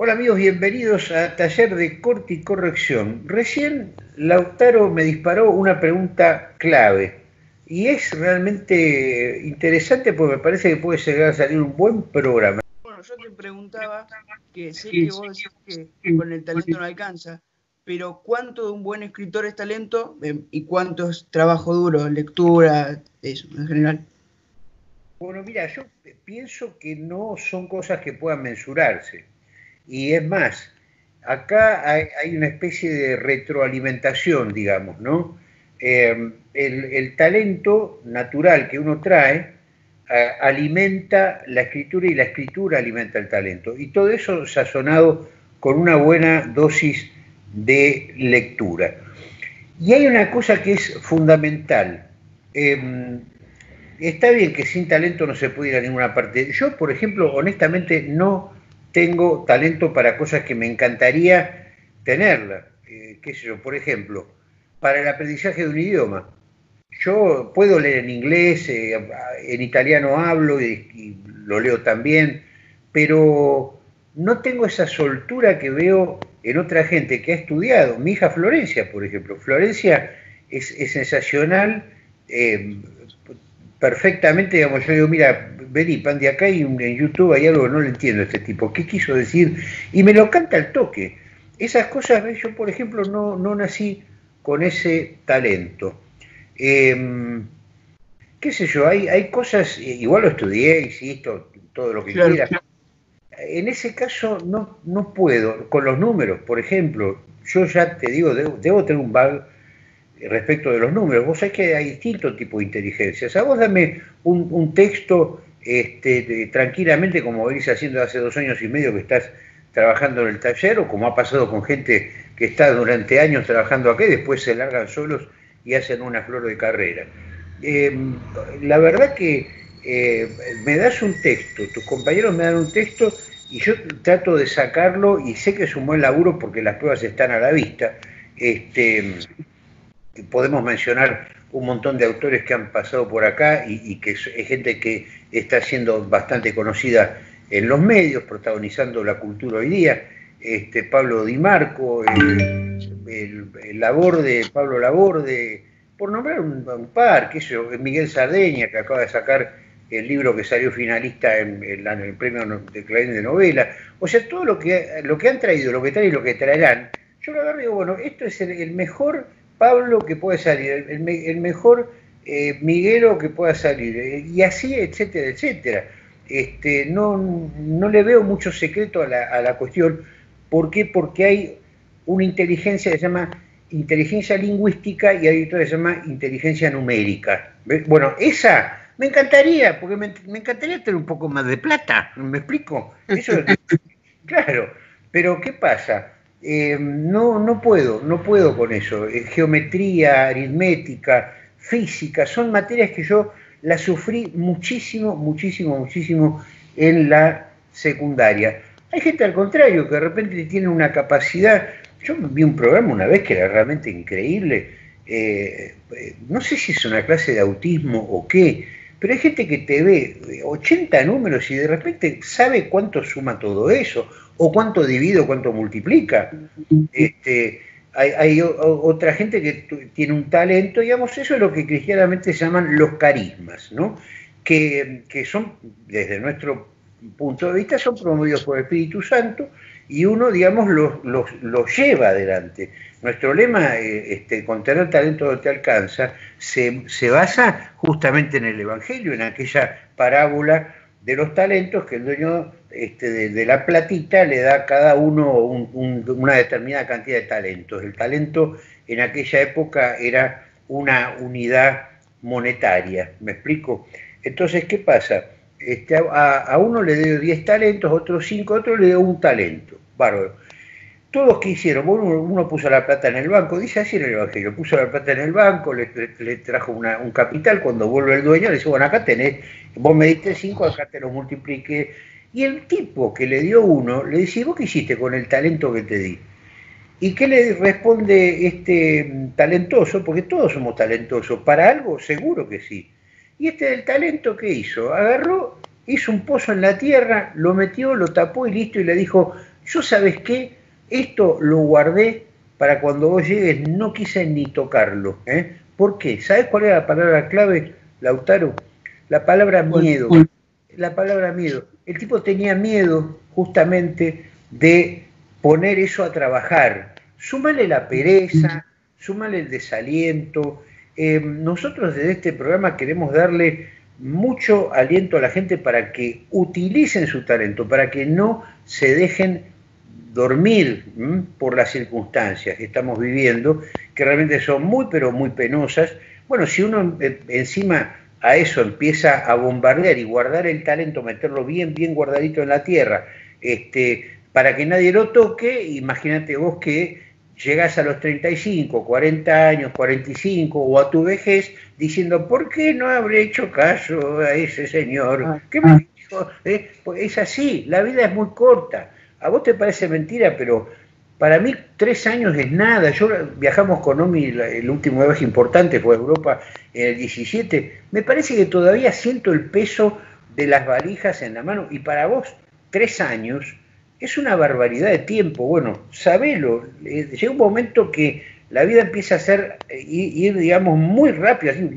Hola amigos, bienvenidos a Taller de Corte y Corrección. Recién Lautaro me disparó una pregunta clave y es realmente interesante porque me parece que puede llegar a salir un buen programa. Bueno, yo te preguntaba, que sé que vos decís que con el talento no alcanza, pero ¿cuánto de un buen escritor es talento y cuánto es trabajo duro, lectura, eso en general? Bueno, mira, yo pienso que no son cosas que puedan mensurarse. Y es más, acá hay una especie de retroalimentación, digamos, ¿no? El talento natural que uno trae alimenta la escritura y la escritura alimenta el talento. Y todo eso sazonado con una buena dosis de lectura. Y hay una cosa que es fundamental. Está bien que sin talento no se puede ir a ninguna parte. Yo, por ejemplo, honestamente no tengo talento para cosas que me encantaría tenerla. Qué sé yo, por ejemplo, para el aprendizaje de un idioma. Yo puedo leer en inglés, en italiano hablo y lo leo también, pero no tengo esa soltura que veo en otra gente que ha estudiado. Mi hija Florencia, por ejemplo. Florencia es sensacional, perfectamente, digamos, yo digo, mira, vení, pan de acá y en YouTube hay algo que no le entiendo a este tipo, ¿qué quiso decir? Y me lo canta al toque. Esas cosas, ¿ves? Yo, por ejemplo, no nací con ese talento. Qué sé yo, hay cosas, igual lo estudié, insisto, todo lo que claro, quiera. Claro. En ese caso no puedo, con los números, por ejemplo, yo ya te digo, debo tener un bug respecto de los números. Vos sabés que hay distintos tipos de inteligencias. O sea, vos dame un texto tranquilamente, como venís haciendo hace 2 años y medio que estás trabajando en el taller, o como ha pasado con gente que está durante años trabajando acá y después se largan solos y hacen una flor de carrera. La verdad que me das un texto, tus compañeros me dan un texto y yo trato de sacarlo y sé que es un buen laburo porque las pruebas están a la vista. Podemos mencionar un montón de autores que han pasado por acá y que es gente que está siendo bastante conocida en los medios, protagonizando la cultura hoy día. Pablo Di Marco, Pablo Laborde, por nombrar un par, qué sé yo, Miguel Sardeña, que acaba de sacar el libro que salió finalista en el premio de Clarín de novela. O sea, todo lo que han traído, lo que traen y lo que traerán, yo lo agarro y digo, bueno, esto es el mejor Pablo que puede salir, el mejor Miguelo que pueda salir, y así, etcétera, etcétera. No le veo mucho secreto a la cuestión. ¿Por qué? Porque hay una inteligencia que se llama inteligencia lingüística y hay otra que se llama inteligencia numérica. ¿Ves? Bueno, esa me encantaría, porque me encantaría tener un poco más de plata, ¿me explico? Eso, claro, pero ¿qué pasa? No puedo con eso. Geometría, aritmética, física, son materias que yo las sufrí muchísimo, muchísimo, muchísimo en la secundaria. Hay gente al contrario, que de repente tiene una capacidad. Yo vi un programa una vez que era realmente increíble, no sé si es una clase de autismo o qué, pero hay gente que te ve 80 números y de repente sabe cuánto suma todo eso, o cuánto divide, o cuánto multiplica. Hay otra gente que tiene un talento, digamos, eso es lo que cristianamente se llaman los carismas, ¿no? Que son, desde nuestro punto de vista, son promovidos por el Espíritu Santo, y uno, digamos, los lleva adelante. Nuestro lema, con tener talento no te alcanza, se basa justamente en el Evangelio, en aquella parábola de los talentos que el dueño de la platita le da a cada uno una determinada cantidad de talentos. El talento en aquella época era una unidad monetaria, ¿me explico? Entonces, ¿qué pasa? A uno le dio 10 talentos, otro 5, otro le dio un talento. Bárbaro. Todos que hicieron, bueno, uno puso la plata en el banco, dice así en el Evangelio, puso la plata en el banco, le trajo un capital, cuando vuelve el dueño le dice, bueno, acá tenés, vos me diste 5, acá te lo multipliqué. Y el tipo que le dio 1, le dice, ¿vos qué hiciste con el talento que te di? ¿Y qué le responde este talentoso? Porque todos somos talentosos, ¿para algo? Seguro que sí. Y del talento, ¿qué hizo? Agarró, hizo un pozo en la tierra, lo metió, lo tapó y listo, y le dijo, Yo, ¿sabes qué? Esto lo guardé para cuando vos llegues, no quise ni tocarlo. ¿Por qué? ¿Sabés cuál era la palabra clave, Lautaro? La palabra miedo. La palabra miedo. El tipo tenía miedo justamente de poner eso a trabajar. Súmale la pereza, súmale el desaliento. Nosotros desde este programa queremos darle mucho aliento a la gente para que utilicen su talento, para que no se dejen dormir por las circunstancias que estamos viviendo, que realmente son muy, pero muy penosas. Bueno, si uno encima a eso empieza a bombardear y guardar el talento, meterlo bien, bien guardadito en la tierra, para que nadie lo toque, imagínate vos que llegás a los 35, 40 años, 45 o a tu vejez diciendo, ¿por qué no habré hecho caso a ese señor? ¿Qué me dijo? Pues es así, la vida es muy corta. A vos te parece mentira, pero para mí 3 años es nada. Yo viajamos con Omi, el último viaje importante fue a Europa en el 17. Me parece que todavía siento el peso de las valijas en la mano. Y para vos, 3 años es una barbaridad de tiempo. Bueno, sabelo. Llega un momento que la vida empieza a ser, ir, digamos, muy rápido, así,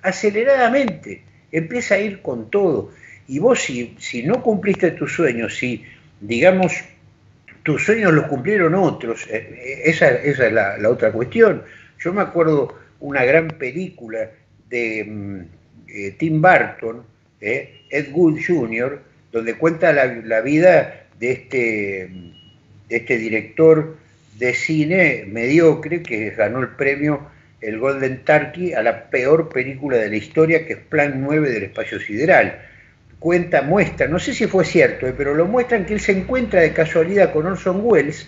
aceleradamente. Empieza a ir con todo. Y vos, si no cumpliste tus sueños, si, digamos, tus sueños los cumplieron otros, esa es la otra cuestión. Yo me acuerdo una gran película de Tim Burton, Ed Wood Jr., donde cuenta la vida de este director de cine mediocre que ganó el premio, el Golden Turkey, a la peor película de la historia, que es Plan 9 del Espacio Sideral. Muestra, no sé si fue cierto, pero lo muestran que él se encuentra de casualidad con Orson Welles,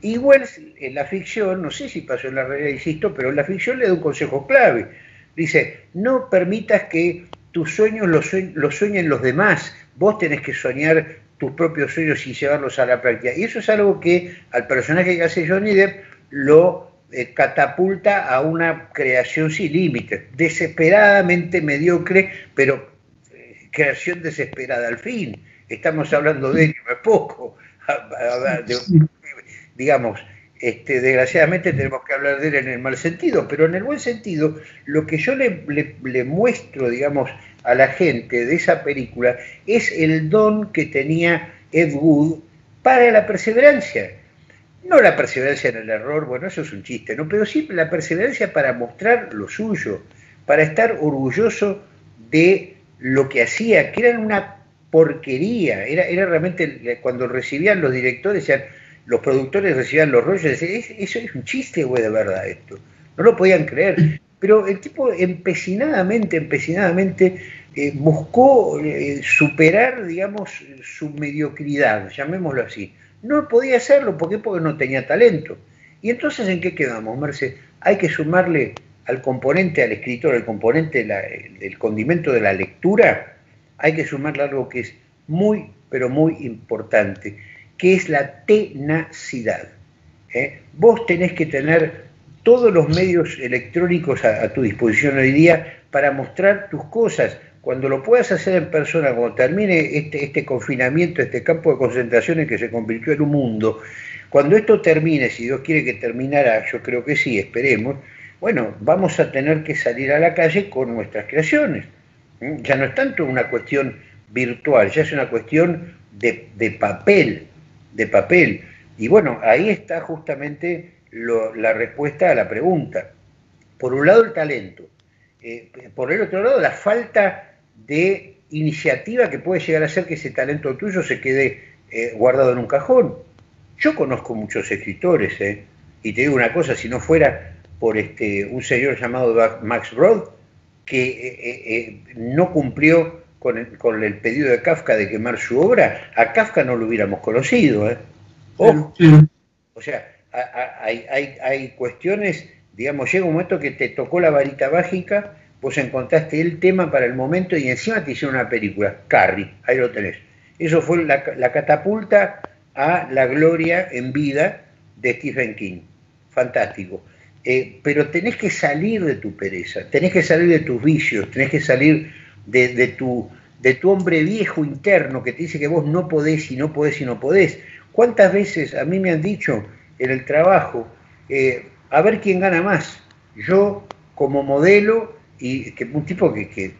y Welles en la ficción, no sé si pasó en la realidad, insisto, pero en la ficción le da un consejo clave. Dice, no permitas que tus sueños los sueñen los demás, vos tenés que soñar tus propios sueños y llevarlos a la práctica. Y eso es algo que al personaje que hace Johnny Depp lo catapulta a una creación sin límites, desesperadamente mediocre, pero creación desesperada. Al fin, estamos hablando de ello, no es poco. Digamos, desgraciadamente tenemos que hablar de él en el mal sentido, pero en el buen sentido, lo que yo le muestro, digamos, a la gente de esa película es el don que tenía Ed Wood para la perseverancia. No la perseverancia en el error, bueno, eso es un chiste, ¿no? Pero sí la perseverancia para mostrar lo suyo, para estar orgulloso de lo que hacía, que era una porquería, era realmente, cuando recibían los directores, o sea, los productores recibían los rollos, decían, eso es un chiste, güey, de verdad esto, no lo podían creer, pero el tipo empecinadamente buscó superar, digamos, su mediocridad, llamémoslo así. No podía hacerlo, ¿por qué? Porque no tenía talento. Y entonces, ¿en qué quedamos, Merce? Hay que sumarle al componente, al escritor, al componente del condimento de la lectura, hay que sumarle algo que es muy, pero muy importante, que es la tenacidad. Vos tenés que tener todos los medios electrónicos a tu disposición hoy día para mostrar tus cosas. Cuando lo puedas hacer en persona, cuando termine este confinamiento, este campo de concentración en que se convirtió en un mundo, cuando esto termine, si Dios quiere que terminara, yo creo que sí, esperemos, bueno, vamos a tener que salir a la calle con nuestras creaciones. Ya no es tanto una cuestión virtual, ya es una cuestión de papel. Y bueno, ahí está justamente la respuesta a la pregunta. Por un lado el talento, por el otro lado la falta de iniciativa que puede llegar a hacer que ese talento tuyo se quede guardado en un cajón. Yo conozco muchos escritores, y te digo una cosa, si no fuera por un señor llamado Max Brod, que no cumplió con el pedido de Kafka de quemar su obra, a Kafka no lo hubiéramos conocido. Ojo. O sea, hay cuestiones, digamos, llega un momento que te tocó la varita mágica, vos encontraste el tema para el momento y encima te hicieron una película, Carrie, ahí lo tenés. Eso fue la catapulta a la gloria en vida de Stephen King. Fantástico. Pero tenés que salir de tu pereza, tenés que salir de tus vicios, tenés que salir de tu de tu hombre viejo interno que te dice que vos no podés y no podés y no podés. ¿Cuántas veces a mí me han dicho en el trabajo, a ver quién gana más? Yo como modelo, y que un tipo que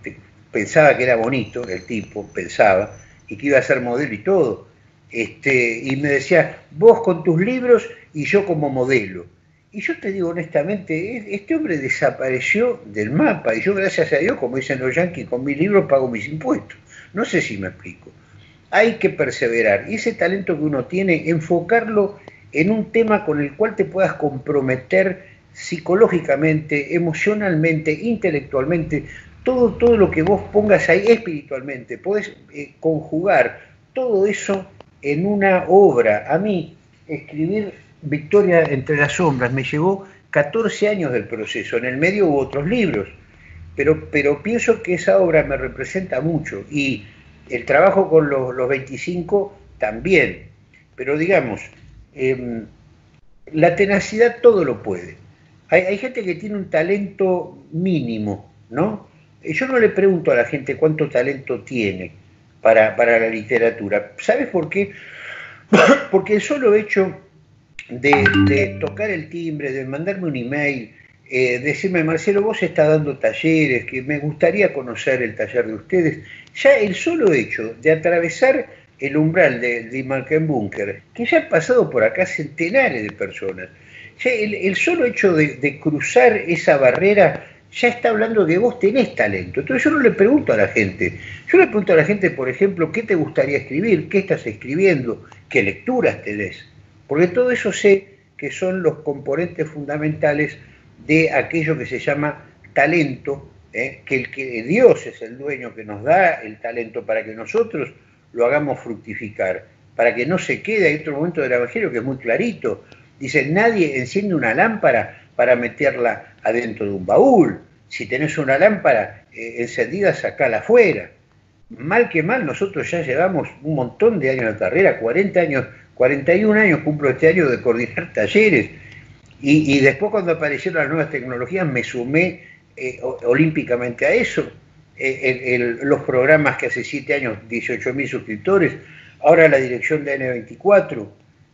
pensaba que era bonito, el tipo pensaba, y que iba a ser modelo y todo, y me decía, vos con tus libros y yo como modelo. Y yo te digo honestamente, este hombre desapareció del mapa, y yo, gracias a Dios, como dicen los yanquis, con mis libros pago mis impuestos. No sé si me explico. Hay que perseverar, y ese talento que uno tiene, enfocarlo en un tema con el cual te puedas comprometer psicológicamente, emocionalmente, intelectualmente, todo lo que vos pongas ahí espiritualmente, podés conjugar todo eso en una obra. A mí, escribir Victoria entre las sombras me llevó 14 años del proceso, en el medio hubo otros libros, pero pienso que esa obra me representa mucho, y el trabajo con los 25 también, pero digamos, la tenacidad todo lo puede. Hay gente que tiene un talento mínimo, ¿no? Yo no le pregunto a la gente cuánto talento tiene para la literatura. ¿Sabes por qué? Porque el solo hecho de tocar el timbre, de mandarme un email, decirme, Marcelo, vos estás dando talleres, que me gustaría conocer el taller de ustedes. Ya el solo hecho de atravesar el umbral de Markenbunker, que ya han pasado por acá centenares de personas, ya el solo hecho de cruzar esa barrera ya está hablando que vos tenés talento. Entonces yo no le pregunto a la gente, yo le pregunto a la gente, por ejemplo, ¿qué te gustaría escribir? ¿Qué estás escribiendo? ¿Qué lecturas tenés? Porque todo eso sé que son los componentes fundamentales de aquello que se llama talento, que Dios es el dueño que nos da el talento para que nosotros lo hagamos fructificar, para que no se quede. Hay otro momento del Evangelio que es muy clarito, dice, nadie enciende una lámpara para meterla adentro de un baúl. Si tenés una lámpara encendida, sacala afuera. Mal que mal, nosotros ya llevamos un montón de años de carrera, 40 años, 41 años cumplo este año de coordinar talleres, y después cuando aparecieron las nuevas tecnologías me sumé olímpicamente a eso. Los programas que hace 7 años, 18.000 suscriptores, ahora la dirección de N24,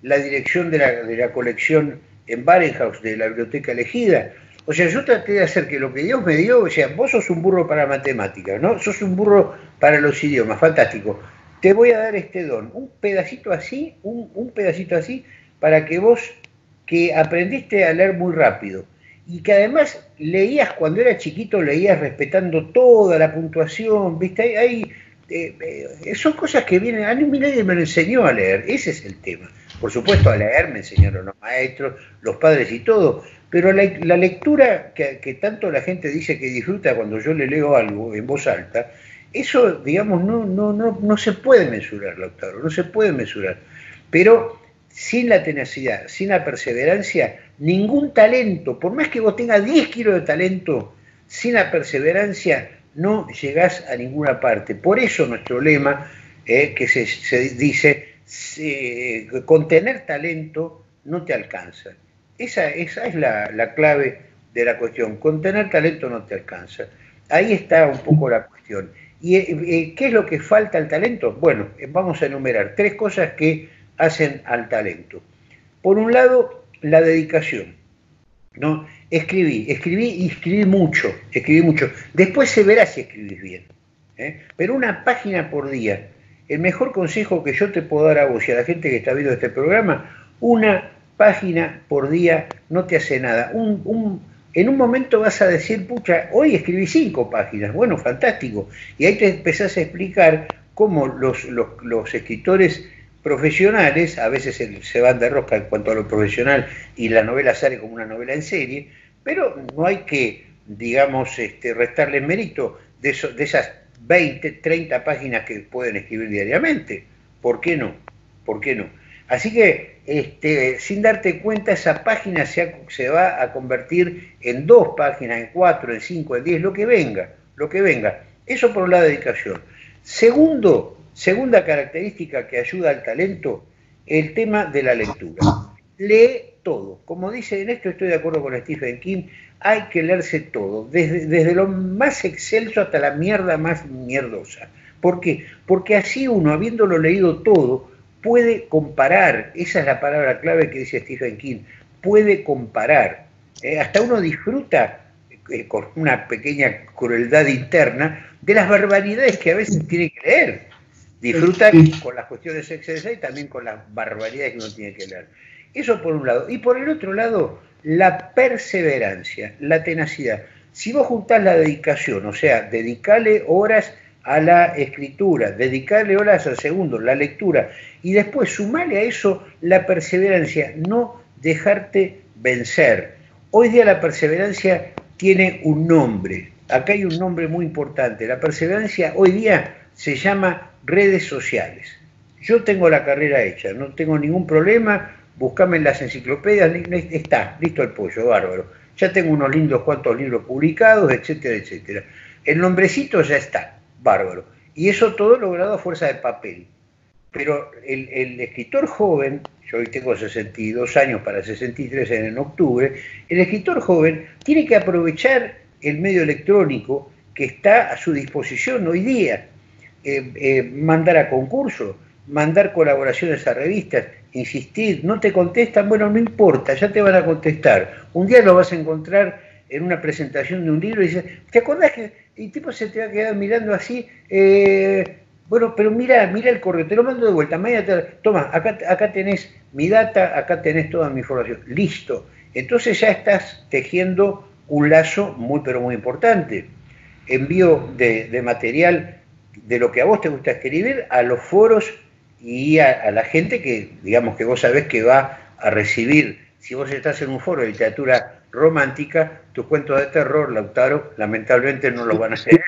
la dirección de la colección en Barenhaus, de la biblioteca elegida. O sea, yo traté de hacer que lo que Dios me dio, o sea, vos sos un burro para matemáticas, ¿no? Sos un burro para los idiomas, fantástico. Te voy a dar este don, un pedacito así, para que vos, que aprendiste a leer muy rápido, y que además leías cuando era chiquito, leías respetando toda la puntuación, ¿viste? Son cosas que vienen, a mí nadie me lo enseñó a leer, ese es el tema. Por supuesto a leer me enseñaron los maestros, los padres y todo, pero la lectura que tanto la gente dice que disfruta cuando yo le leo algo en voz alta, eso, digamos, no se puede mesurar, Lautaro, no se puede mesurar. Pero sin la tenacidad, sin la perseverancia, ningún talento, por más que vos tengas 10 kilos de talento, sin la perseverancia no llegás a ninguna parte. Por eso nuestro lema, que se dice, con tener talento no te alcanza. Esa es la clave de la cuestión, con tener talento no te alcanza. Ahí está un poco la cuestión. ¿Y qué es lo que falta al talento? Bueno, vamos a enumerar 3 cosas que hacen al talento. Por un lado, la dedicación, ¿no? Escribí mucho. Después se verá si escribís bien, pero una página por día. El mejor consejo que yo te puedo dar a vos y a la gente que está viendo este programa, una página por día no te hace nada. En un momento vas a decir, pucha, hoy escribí 5 páginas, bueno, fantástico. Y ahí te empezás a explicar cómo los escritores profesionales, a veces se van de rosca en cuanto a lo profesional y la novela sale como una novela en serie, pero no hay que, digamos, restarle mérito de esas 20, 30 páginas que pueden escribir diariamente. ¿Por qué no? ¿Por qué no? Así que, sin darte cuenta, esa página se va a convertir en 2 páginas, en 4, en 5, en 10, lo que venga. Eso por un lado, dedicación. Segunda característica que ayuda al talento, el tema de la lectura. Lee todo. Como dice, en esto estoy de acuerdo con Stephen King, hay que leerse todo, desde lo más excelso hasta la mierda más mierdosa. ¿Por qué? Porque así uno, habiéndolo leído todo, puede comparar, esa es la palabra clave que dice Stephen King, puede comparar. Hasta uno disfruta, con una pequeña crueldad interna, de las barbaridades que a veces tiene que leer. Disfruta con las cuestiones excesas y también con las barbaridades que uno tiene que leer. Eso por un lado. Y por el otro lado, la perseverancia, la tenacidad. Si vos juntás la dedicación, o sea, dedicale horas a la escritura, dedicarle horas al segundo, la lectura, y después sumale a eso la perseverancia, no dejarte vencer. Hoy día la perseverancia tiene un nombre, acá hay un nombre muy importante, la perseverancia hoy día se llama redes sociales. Yo tengo la carrera hecha, no tengo ningún problema, buscame en las enciclopedias, está, listo el pollo, bárbaro, ya tengo unos lindos cuantos libros publicados, etcétera, etcétera. El nombrecito ya está. Bárbaro. Y eso todo logrado a fuerza de papel. Pero el escritor joven, yo hoy tengo 62 años para 63 en octubre, el escritor joven tiene que aprovechar el medio electrónico que está a su disposición hoy día. Mandar a concursos, mandar colaboraciones a revistas, insistir, no te contestan, bueno, no importa, ya te van a contestar. Un día lo vas a encontrar en una presentación de un libro y dices, ¿te acordás que...? Y el tipo se te va a quedar mirando así, bueno, pero mira el correo, te lo mando de vuelta, mañana toma, acá tenés mi data, acá tenés toda mi información, listo. Entonces ya estás tejiendo un lazo muy, pero muy importante. Envío de material de lo que a vos te gusta escribir a los foros y a la gente que, digamos, que vos sabés que va a recibir. Si vos estás en un foro de literatura romántica, tus cuentos de terror, Lautaro, lamentablemente no los van a hacer.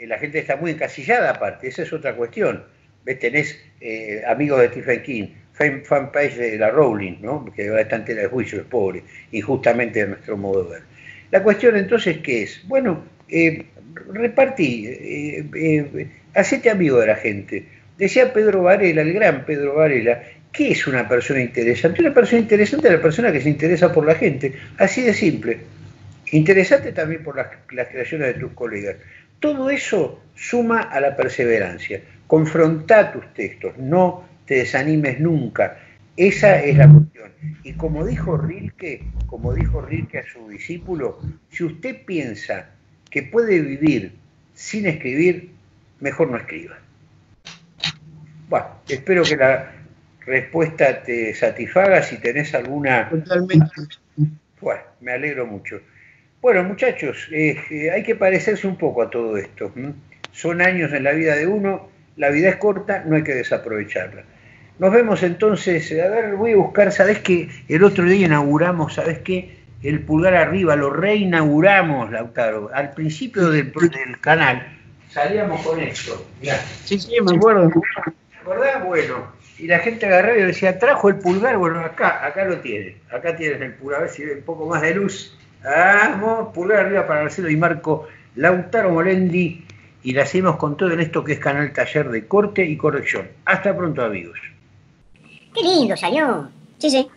La gente está muy encasillada aparte, esa es otra cuestión. ¿Ves? Tenés amigos de Stephen King, fanpage de la Rowling, ¿no? Que va a estar en tela de juicio, es pobre, injustamente de nuestro modo de ver. La cuestión entonces, ¿qué es? Bueno, repartí, hacete amigo de la gente. Decía Pedro Varela, el gran Pedro Varela, ¿qué es una persona interesante? Una persona interesante es la persona que se interesa por la gente, así de simple. Interesante también por las creaciones de tus colegas. Todo eso suma a la perseverancia. Confrontá tus textos, no te desanimes nunca. Esa es la cuestión. Y como dijo Rilke a su discípulo, si usted piensa que puede vivir sin escribir, mejor no escriba. Bueno, espero que la respuesta te satisfaga. Si tenés alguna... Totalmente. Bueno, me alegro mucho. Bueno, muchachos, hay que parecerse un poco a todo esto. Son años en la vida de uno, la vida es corta, no hay que desaprovecharla. Nos vemos entonces, a ver, voy a buscar, ¿sabés qué? El otro día inauguramos, ¿sabés qué? El pulgar arriba, lo reinauguramos, Lautaro, al principio del canal. Salíamos con esto, mirá. Sí, me acuerdo. ¿Te acordás? Bueno, y la gente agarraba y decía, trajo el pulgar, bueno, acá lo tiene. Acá tienes el pulgar, a ver si ve un poco más de luz. Vamos, pulgar arriba para Marcelo Di Marco, Lautaro Molendi, y la hacemos con todo en esto que es Canal Taller de Corte y Corrección. Hasta pronto, amigos. Qué lindo salió. Sí.